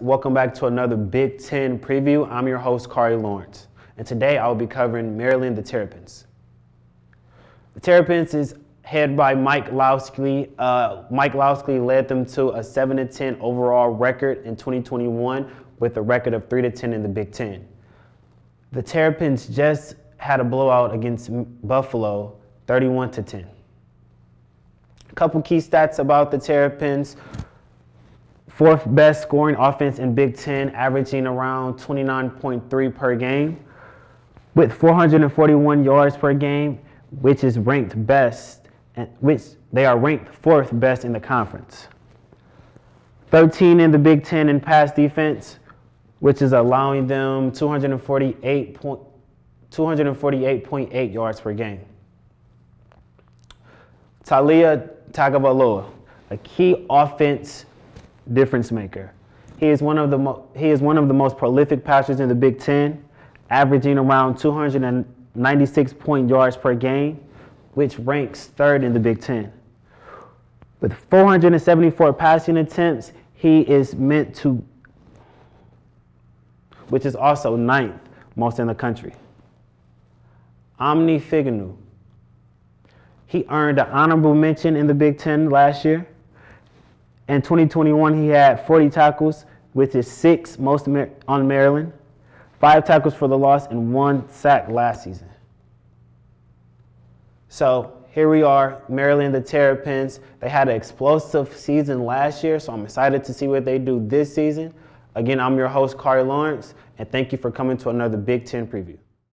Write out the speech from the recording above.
Welcome back to another Big Ten preview. I'm your host, Kari Lawrence, and today I will be covering Maryland the Terrapins. The Terrapins is headed by Mike Locksley. Mike Locksley led them to a 7-10 overall record in 2021 with a record of 3-10 in the Big Ten. The Terrapins just had a blowout against Buffalo, 31-10. A couple key stats about the Terrapins. Fourth best scoring offense in Big Ten, averaging around 29.3 per game, with 441 yards per game, which is ranked best, and which they are ranked fourth best in the conference. 13 in the Big Ten in pass defense, which is allowing them 248.8 yards per game. Taulia Tagovailoa, a key offense difference maker. He is one of the most prolific passers in the Big Ten, averaging around 296 yards per game, which ranks third in the Big Ten. With 474 passing attempts, he is meant to, which is also ninth most in the country. Omni Figanou. He earned an honorable mention in the Big Ten last year. In 2021, he had 40 tackles, which is sixth most on Maryland, 5 tackles for the loss, and 1 sack last season. So here we are, Maryland the Terrapins. They had an explosive season last year, so I'm excited to see what they do this season. Again, I'm your host, Kari Lawrence, and thank you for coming to another Big Ten preview.